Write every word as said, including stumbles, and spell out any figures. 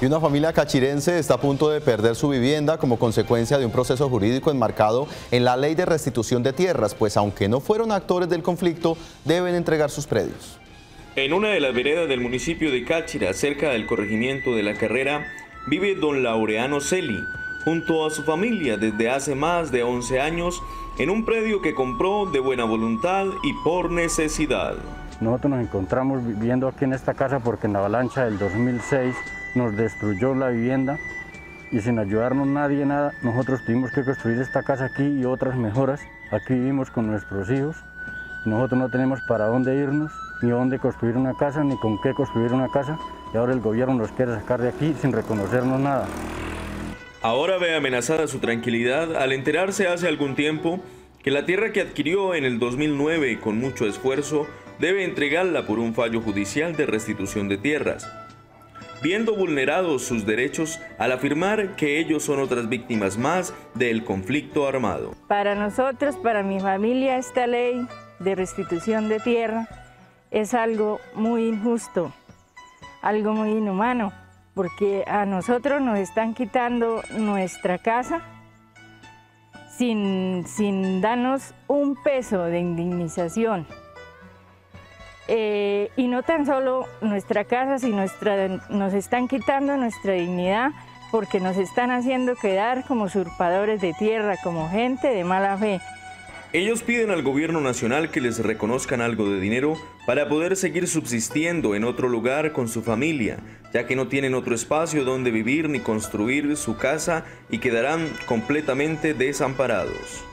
Y una familia cachirense está a punto de perder su vivienda como consecuencia de un proceso jurídico enmarcado en la Ley de Restitución de Tierras, pues aunque no fueron actores del conflicto, deben entregar sus predios. En una de las veredas del municipio de Cáchira, cerca del corregimiento de La Carrera, vive don Laureano Celi, junto a su familia desde hace más de once años, en un predio que compró de buena voluntad y por necesidad. Nosotros nos encontramos viviendo aquí en esta casa porque en la avalancha del dos mil seis nos destruyó la vivienda y sin ayudarnos nadie, nada, nosotros tuvimos que construir esta casa aquí y otras mejoras. Aquí vivimos con nuestros hijos, nosotros no tenemos para dónde irnos, ni dónde construir una casa, ni con qué construir una casa, y ahora el gobierno nos quiere sacar de aquí sin reconocernos nada. Ahora ve amenazada su tranquilidad al enterarse hace algún tiempo que la tierra que adquirió en el dos mil nueve con mucho esfuerzo debe entregarla por un fallo judicial de restitución de tierras, viendo vulnerados sus derechos al afirmar que ellos son otras víctimas más del conflicto armado. Para nosotros, para mi familia, esta ley de restitución de tierra es algo muy injusto, algo muy inhumano, porque a nosotros nos están quitando nuestra casa sin, sin darnos un peso de indemnización. Eh, y no tan solo nuestra casa, sino nuestra, nos están quitando nuestra dignidad porque nos están haciendo quedar como usurpadores de tierra, como gente de mala fe. Ellos piden al gobierno nacional que les reconozcan algo de dinero para poder seguir subsistiendo en otro lugar con su familia, ya que no tienen otro espacio donde vivir ni construir su casa y quedarán completamente desamparados.